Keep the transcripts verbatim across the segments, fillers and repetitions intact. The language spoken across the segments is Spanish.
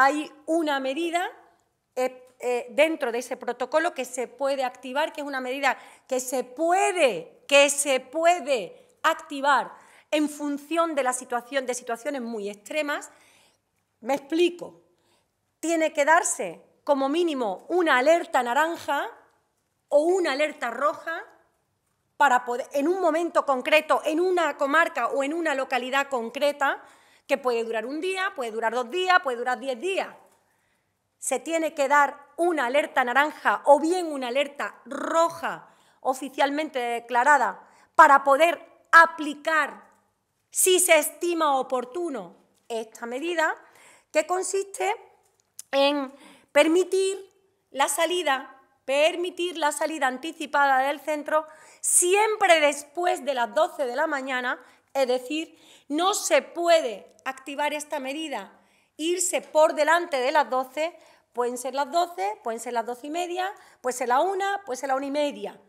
hay una medida eh, eh, dentro de ese protocolo que se puede activar, que es una medida que se puede, que se puede activar en función de la situación, de situaciones muy extremas. Me explico. Tiene que darse como mínimo una alerta naranja o una alerta roja para poder, en un momento concreto, en una comarca o en una localidad concreta, que puede durar un día, puede durar dos días, puede durar diez días. Se tiene que dar una alerta naranja o bien una alerta roja oficialmente declarada para poder aplicar, si se estima oportuno, esta medida, que consiste en permitir la salida, permitir la salida anticipada del centro siempre después de las doce de la mañana, es decir, no se puede activar esta medida, irse por delante de las doce, pueden ser las doce, pueden ser las doce y media, puede ser la una, puede ser la una y media.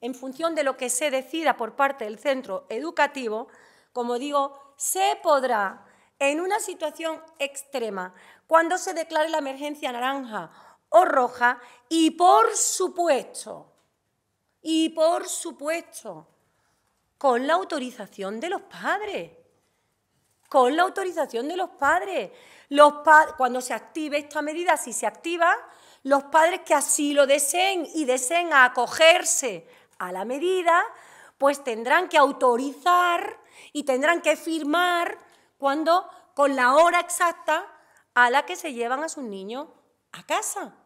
En función de lo que se decida por parte del centro educativo, como digo, se podrá, en una situación extrema, cuando se declare la emergencia naranja o roja, y por supuesto, y por supuesto, con la autorización de los padres, con la autorización de los padres. Los pa- cuando se active esta medida, si se activa, los padres que así lo deseen y deseen acogerse a la medida, pues tendrán que autorizar y tendrán que firmar cuando, con la hora exacta a la que se llevan a sus niños a casa.